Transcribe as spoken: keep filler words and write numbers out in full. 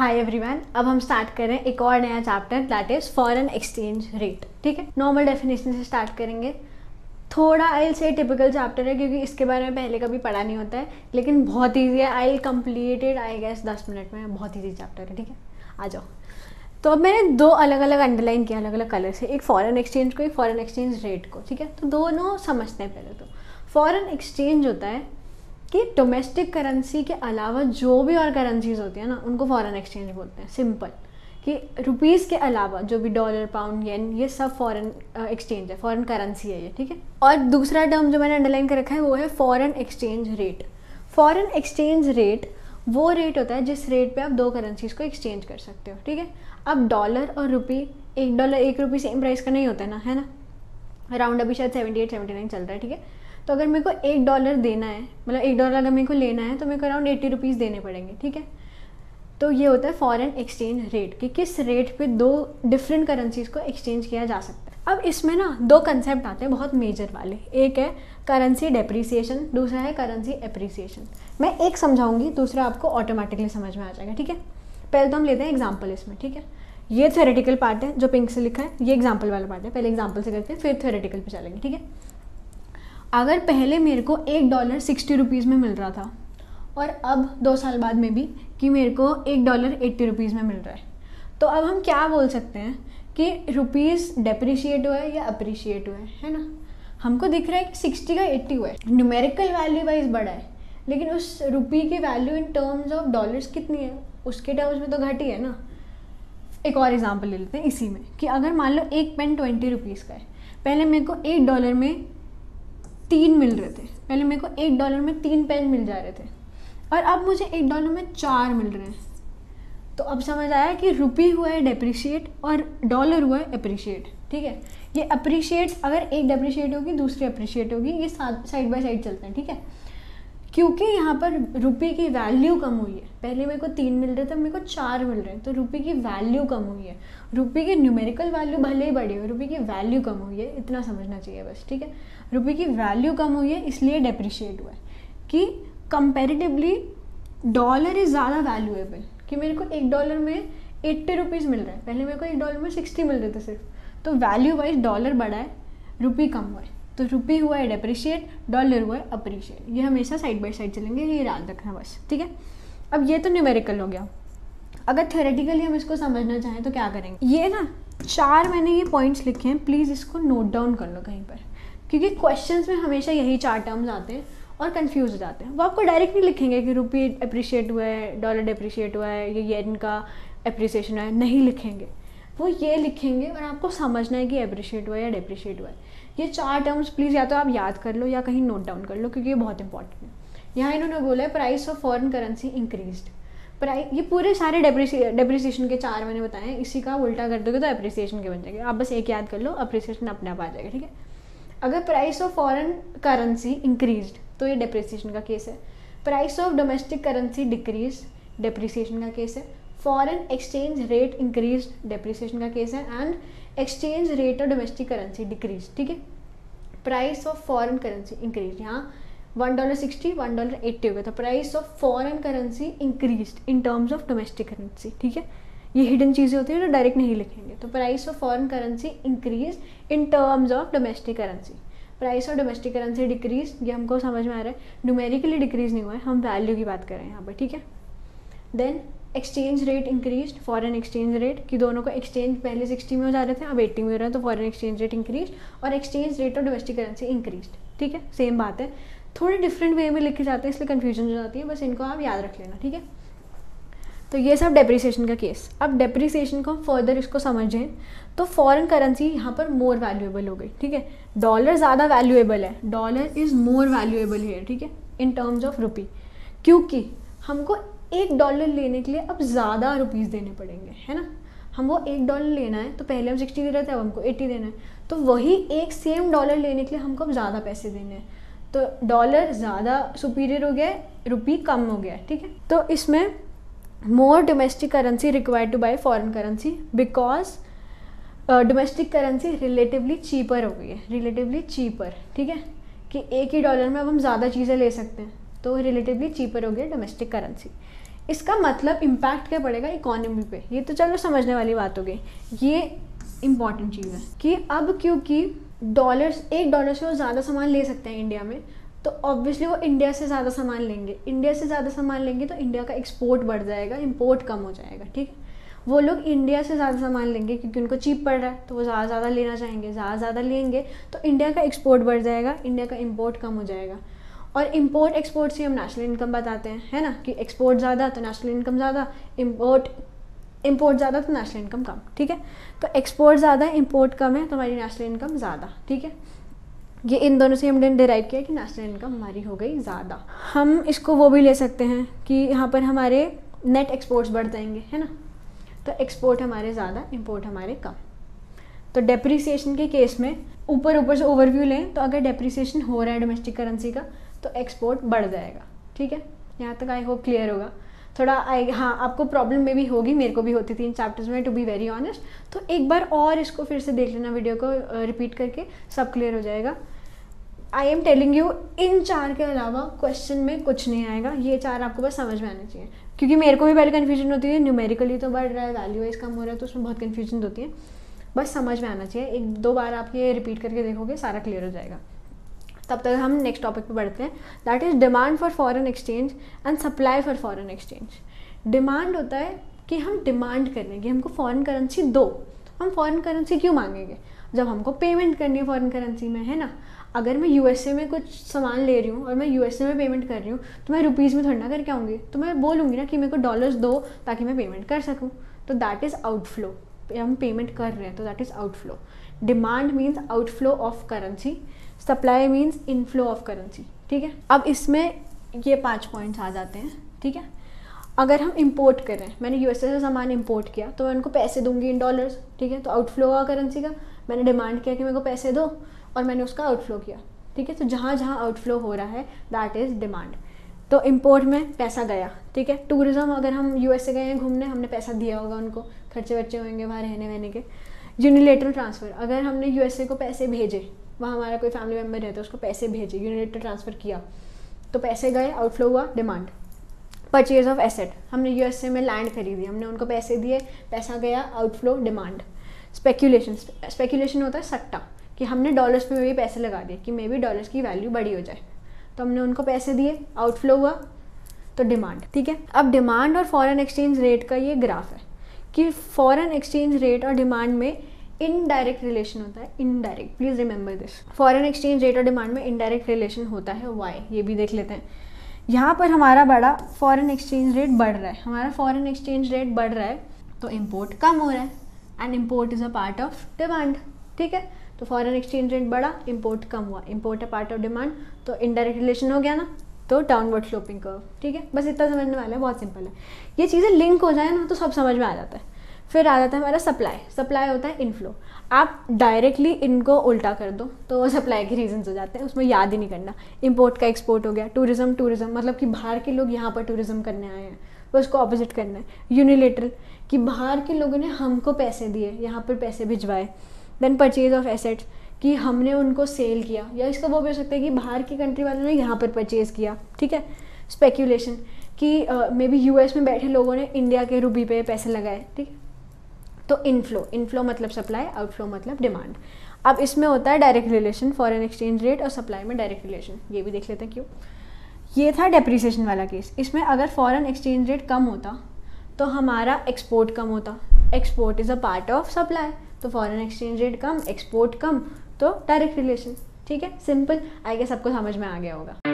Hi everyone, अब हम start करें एक और नया chapter that is foreign exchange rate. ठीक है, नॉर्मल डेफिनेशन से स्टार्ट करेंगे। थोड़ा I will say typical chapter है क्योंकि इसके बारे में पहले कभी पढ़ा नहीं होता है, लेकिन बहुत ईजी है। I will complete it I guess दस मिनट में। बहुत ईजी चैप्टर है। ठीक है, आ जाओ। तो अब मैंने दो अलग अलग अंडरलाइन किया अलग अलग कलर से, एक फॉरेन एक्सचेंज को, एक फॉरेन एक्सचेंज रेट को। ठीक है, तो दोनों समझते हैं। पहले तो फॉरेन एक्सचेंज होता है कि डोमेस्टिक करेंसी के अलावा जो भी और करेंसीज़ होती हैं ना, उनको फॉरेन एक्सचेंज बोलते हैं। सिंपल कि रुपीस के अलावा जो भी डॉलर, पाउंड, येन, ये सब फॉरेन एक्सचेंज है, फॉरेन करेंसी है ये। ठीक है, और दूसरा टर्म जो मैंने अंडरलाइन कर रखा है वो है foreign exchange rate. Foreign exchange rate वो रेट होता है जिस रेट पे आप दो करेंसीज़ को एक्सचेंज कर सकते हो। ठीक है, अब डॉलर और रुपी, एक डॉलर एक रुपी सेम प्राइस का नहीं होता है ना, है ना। राउंड अभी शायद सेवेंटी एट सेवेंटी नाइन चल रहा है। ठीक है, तो अगर मेरे को एक डॉलर देना है, मतलब एक डॉलर अगर मेरे को लेना है तो मेरे को अराउंड एट्टी रुपीज़ देने पड़ेंगे। ठीक है, तो ये होता है फॉरेन एक्सचेंज रेट कि किस रेट पे दो डिफरेंट करेंसीज़ को एक्सचेंज किया जा सकता है। अब इसमें ना दो कंसेप्ट आते हैं बहुत मेजर वाले, एक है करेंसी डेप्रीसिएशन, दूसरा है करेंसी एप्रीसिएशन। मैं एक समझाऊंगी, दूसरा आपको ऑटोमेटिकली समझ में आ जाएगा। ठीक है, पहले तो हम लेते हैं एग्जाम्पल इसमें। ठीक है, ये थ्योरेटिकल पार्ट है जो पिंक से लिखा है, ये एग्जाम्पल वाला पार्ट है। पहले एग्जाम्पल से करते हैं, फिर थ्योरेटिकल पे चलेंगे। ठीक है, अगर पहले मेरे को एक डॉलर सिक्सटी रुपीज़ में मिल रहा था और अब दो साल बाद में भी कि मेरे को एक डॉलर एट्टी रुपीज़ में मिल रहा है, तो अब हम क्या बोल सकते हैं कि रुपीस डेप्रिशिएट हुआ है या अप्रिशिएट हुआ है, है ना। हमको दिख रहा है कि सिक्सटी का एट्टी हुआ है, न्यूमेरिकल वैल्यू वाइज बढ़ा है, लेकिन उस रुपी की value in terms of dollars कितनी है, उसके टर्म्स में तो घटी है ना। एक और एग्जाम्पल ले लेते हैं इसी में कि अगर मान लो एक पेन ट्वेंटी रुपीज़ का है, पहले मेरे को एक डॉलर में तीन मिल रहे थे, पहले मेरे को एक डॉलर में तीन पेन मिल जा रहे थे और अब मुझे एक डॉलर में चार मिल रहे हैं, तो अब समझ आया कि रुपी हुआ है डेप्रिशिएट और डॉलर हुआ है अप्रिशिएट। ठीक है, ये अप्रिशिएट, अगर एक डेप्रिशिएट होगी दूसरी अप्रिशिएट होगी, ये साइड बाय साइड चलते हैं। ठीक है, क्योंकि यहाँ पर रुपी की वैल्यू कम हुई है, पहले मेरे को तीन मिल रहे थे मेरे को चार मिल रहे हैं, तो रुपी की वैल्यू कम हुई है। रुपी की न्यूमेरिकल वैल्यू भले ही बढ़ी हो, रुपी की वैल्यू कम हुई है, इतना समझना चाहिए बस। ठीक है, रुपी की वैल्यू कम हुई है इसलिए डेप्रिशिएट हुआ है कि कंपेरेटिवली डॉलर इज़ ज़्यादा वैल्यूएबल, कि मेरे को एक डॉलर में एट्टी रुपीज़ मिल रहा है, पहले मेरे को एक डॉलर में सिक्सटी मिल रहे थे सिर्फ, तो वैल्यू वाइज डॉलर बढ़ा है, रुपी कम हुआ है, तो रुपी हुआ है डेप्रिशिएट, डॉलर हुआ है अप्रिशिएट। ये हमेशा साइड बाय साइड चलेंगे, ये याद रखना बस। ठीक है, अब ये तो न्यूमेरिकल हो गया। अगर थ्योरेटिकली हम इसको समझना चाहें तो क्या करेंगे, ये ना चार मैंने ये पॉइंट्स लिखे हैं, प्लीज़ इसको नोट डाउन कर लो कहीं पर, क्योंकि क्वेश्चंस में हमेशा यही चार टर्म्स आते हैं और कंफ्यूज हो जाते हैं। वो आपको डायरेक्ट नहीं लिखेंगे कि रुपी अप्रिशिएट हुआ है, डॉलर डेप्रिशिएट हुआ है, ये येन का अप्रिसिएशन है, नहीं लिखेंगे वो, ये लिखेंगे और आपको समझना है कि अप्रिशिएट हुआ है या डेप्रिशिएट हुआ है। ये चार टर्म्स प्लीज़ या तो आप याद कर लो या कहीं नोट डाउन कर लो, क्योंकि ये बहुत इंपॉर्टेंट है। यहाँ इन्होंने बोला है price of foreign currency increased, price ये पूरे सारे डेप्रिसिएशन के चार मैंने बताए हैं, इसी का उल्टा कर दोगे तो एप्रिसिएशन के बन जाएगा। आप बस एक याद कर लो, अप्रिसिएशन अपने आप आ जाएगा। ठीक है, अगर price of foreign currency increased तो ये डेप्रिसिएशन का केस है, price of domestic currency decrease depreciation का केस है, foreign exchange rate increase depreciation का केस है, and exchange rate of domestic currency decrease. ठीक है, price of foreign currency increase, यहाँ one dollar sixty one dollar eighty हो गया, तो price of foreign currency increase in terms of domestic currency. ठीक है, ये हिडन चीज़ें होती हैं जो डायरेक्ट नहीं लिखेंगे, तो price of foreign currency increase in terms of domestic currency, price of domestic currency decrease, ये हमको समझ में आ रहा है, न्यूमेरिकली डिक्रीज नहीं हुआ है, हम वैल्यू की बात कर रहे हैं यहाँ पर। ठीक है, then exchange rate increase, foreign exchange rate, कि दोनों को एक्सचेंज पहले सिक्सटी में हो जा रहे थे अब एट्टी में हो रहा है, तो फॉरेन एक्सचेंज रेट इंक्रीज, और exchange rate of domestic currency increase. ठीक है, सेम बात है, थोड़े डिफरेंट वे में लिखे जाते हैं इसलिए कन्फ्यूजन हो जाती है, बस इनको आप याद रख लेना। ठीक है, तो ये सब डेप्रिसिएशन का केस। अब डेप्रिसिएशन को फर्दर इसको समझें तो फॉरेन करेंसी यहाँ पर मोर वैल्यूएबल हो गई। ठीक है, डॉलर ज़्यादा वैल्यूएबल है, डॉलर इज़ मोर वैल्यूएबल है। ठीक है, इन टर्म्स ऑफ रुपी, क्योंकि हमको एक डॉलर लेने के लिए अब ज़्यादा रुपीस देने पड़ेंगे, है ना। हम वो एक डॉलर लेना है तो पहले हम सिक्सटी दे रहे थे, अब हमको एट्टी देना है, तो वही एक सेम डॉलर लेने के लिए हमको अब ज़्यादा पैसे देने हैं, तो डॉलर ज़्यादा सुपीरियर हो गया है, रुपी कम हो गया है। ठीक है, तो इसमें more domestic currency required to buy foreign currency because domestic currency relatively cheaper हो गई है, रिलेटिवली चीपर। ठीक है, कि एक ही डॉलर में अब हम ज़्यादा चीज़ें ले सकते हैं, तो रिलेटिवली चीपर हो गया डोमेस्टिक करेंसी। इसका मतलब इम्पैक्ट क्या पड़ेगा इकोनॉमी पे, ये तो चलो समझने वाली बात हो गई। ये इम्पॉर्टेंट चीज़ है कि अब क्योंकि डॉलर्स एक डॉलर से वो ज़्यादा सामान ले सकते हैं इंडिया में, तो ऑब्वियसली वो इंडिया से ज़्यादा सामान लेंगे, इंडिया से ज़्यादा सामान लेंगे तो इंडिया का एक्सपोर्ट बढ़ जाएगा, इम्पोर्ट कम हो जाएगा। ठीक है, वो लोग इंडिया से ज़्यादा सामान लेंगे क्योंकि उनको चीप पड़ रहा है, तो वो ज़्यादा ज़्यादा लेना चाहेंगे, ज़्यादा ज़्यादा लेंगे तो इंडिया का एक्सपोर्ट बढ़ जाएगा, इंडिया का इम्पोर्ट कम हो जाएगा। और इम्पोर्ट एक्सपोर्ट से हम नेशनल इनकम बताते हैं, है ना, कि एक्सपोर्ट ज़्यादा तो नेशनल इनकम ज़्यादा, इम्पोर्ट इम्पोर्ट ज़्यादा तो नेशनल इनकम कम। ठीक है, तो एक्सपोर्ट ज़्यादा है, इम्पोर्ट कम है, तो हमारी नेशनल इनकम ज़्यादा। ठीक है, ये इन दोनों से हमने डिराइव किया कि नेशनल इनकम हमारी हो गई ज़्यादा। हम इसको वो भी ले सकते हैं कि यहाँ पर हमारे नेट एक्सपोर्ट्स बढ़ जाएंगे, है ना, तो एक्सपोर्ट हमारे ज़्यादा, इम्पोर्ट हमारे कम। तो डेप्रिसिएशन के केस में ऊपर ऊपर से ओवरव्यू लें तो अगर डेप्रिसिएशन हो रहा है डोमेस्टिक करेंसी का तो एक्सपोर्ट बढ़ जाएगा। ठीक है, यहाँ तक आई होप क्लियर होगा। थोड़ा आई हाँ आपको प्रॉब्लम में भी होगी, मेरे को भी होती थी इन चैप्टर्स में, टू बी वेरी ऑनेस्ट। तो एक बार और इसको फिर से देख लेना, वीडियो को रिपीट करके सब क्लियर हो जाएगा। आई एम टेलिंग यू, इन चार के अलावा क्वेश्चन में कुछ नहीं आएगा, ये चार आपको बस समझ में आने चाहिए। क्योंकि मेरे को भी पहले कन्फ्यूजन होती है, न्यूमेरिकली तो बढ़ रहा है, वैल्यू वाइज कम हो रहा है, तो उसमें बहुत कन्फ्यूजन होती है। बस समझ में आना चाहिए, एक दो बार आप ये रिपीट करके देखोगे सारा क्लियर हो जाएगा। तब तक हम नेक्स्ट टॉपिक पे बढ़ते हैं, that is demand for foreign exchange and supply for foreign exchange. Demand होता है कि हम डिमांड करेंगे, हमको फॉरेन करेंसी दो। हम फॉरेन करेंसी क्यों मांगेंगे, जब हमको पेमेंट करनी है फॉरेन करेंसी में, है ना। अगर मैं यूएसए में कुछ सामान ले रही हूँ और मैं यूएसए में पेमेंट कर रही हूँ तो मैं रुपीज़ में थोड़ी ना करके आऊँगी, तो मैं बोलूँगी ना कि मेरे को डॉलर्स दो ताकि मैं पेमेंट कर सकूँ, तो दैट इज़ आउटफ्लो। हम पेमेंट कर रहे हैं तो that is outflow. Demand means outflow of currency, supply means inflow of currency. ठीक है, अब इसमें ये पांच पॉइंट्स आ जाते हैं। ठीक है, अगर हम इंपोर्ट कर रहे हैं, मैंने यूएसए से सामान इंपोर्ट किया तो मैं उनको पैसे दूंगी इन डॉलर्स। ठीक है, तो आउटफ्लो हुआ करेंसी का, मैंने डिमांड किया कि मेरे को पैसे दो और मैंने उसका आउटफ्लो किया। ठीक है, तो जहाँ जहाँ आउटफ्लो हो रहा है दैट इज़ डिमांड। तो इम्पोर्ट में पैसा गया। ठीक है, टूरिज़म, अगर हम यूएसए गए हैं घूमने, हमने पैसा दिया होगा उनको, खर्चे वर्चे होंगे वहाँ रहने वहने के। यूनिलेटरल ट्रांसफ़र, अगर हमने यूएसए को पैसे भेजे, वहाँ हमारा कोई फैमिली मेम्बर रहता है उसको पैसे भेजे, यूनिलेटरल ट्रांसफ़र किया तो पैसे गए, आउटफ्लो हुआ डिमांड। परचेज ऑफ एसेट, हमने यूएसए में लैंड खरीदी, हमने उनको पैसे दिए, पैसा गया, आउटफ्लो डिमांड। स्पेक्यूलेशन, स्पेक्यूलेशन होता है सट्टा, कि हमने डॉलर्स पे भी पैसे लगा दिए कि मे बी डॉलर्स की वैल्यू बड़ी हो जाए, तो हमने उनको पैसे दिए, आउटफ्लो हुआ, तो डिमांड। ठीक है, अब डिमांड और फॉरेन एक्सचेंज रेट का ये ग्राफ है कि फॉरेन एक्सचेंज रेट और डिमांड में इनडायरेक्ट रिलेशन होता है, indirect, please remember this. Foreign exchange rate और डिमांड में इनडायरेक्ट रिलेशन होता है, वाई, ये भी देख लेते हैं। यहाँ पर हमारा बड़ा फॉरेन एक्सचेंज रेट बढ़ रहा है, हमारा फॉरेन एक्सचेंज रेट बढ़ रहा है तो इम्पोर्ट कम हो रहा है, and import is a part of demand. ठीक है, तो फॉरेन एक्सचेंज रेट बढ़ा, इम्पोर्ट कम हुआ, import a part of demand, तो इनडायरेक्ट रिलेशन हो गया ना, तो डाउनवर्ड स्लोपिंग कर्व। ठीक है, बस इतना समझने वाला है, बहुत सिंपल है। ये चीज़ें लिंक हो जाए ना तो सब समझ में आ जाता है। फिर आ जाता है हमारा सप्लाई, सप्लाई होता है इनफ्लो। आप डायरेक्टली इनको उल्टा कर दो तो सप्लाई के रीजंस हो जाते हैं, उसमें याद ही नहीं करना। इंपोर्ट का एक्सपोर्ट हो गया, टूरिज्म टूरिज्म मतलब कि बाहर के लोग यहाँ पर टूरिज्म करने आए हैं, तो उसको ऑपोजिट करना है। यूनिलेटरल, कि बाहर के लोगों ने हमको पैसे दिए, यहाँ पर पैसे भिजवाए। देन परचेज ऑफ एसेट्स, कि हमने उनको सेल किया, या इसका वो भी हो सकता है कि बाहर की कंट्री वालों ने यहाँ पर परचेज़ किया। ठीक है, स्पेक्यूलेशन, कि मे बी यूएस में बैठे लोगों ने इंडिया के रूपी पे पैसे लगाए। ठीक है, तो इनफ्लो, इनफ्लो मतलब सप्लाई, आउटफ्लो मतलब डिमांड। अब इसमें होता है direct relation, foreign exchange rate और सप्लाई में डायरेक्ट रिलेशन, ये भी देख लेते हैं क्यों। ये था डेप्रिसिएशन वाला केस। इसमें अगर फॉरेन एक्सचेंज रेट कम होता तो हमारा एक्सपोर्ट कम होता, export is a part of supply, तो फॉरेन एक्सचेंज रेट कम, एक्सपोर्ट कम, तो डायरेक्ट रिलेशन। ठीक है, सिंपल, आई गेस सबको समझ में आ गया होगा।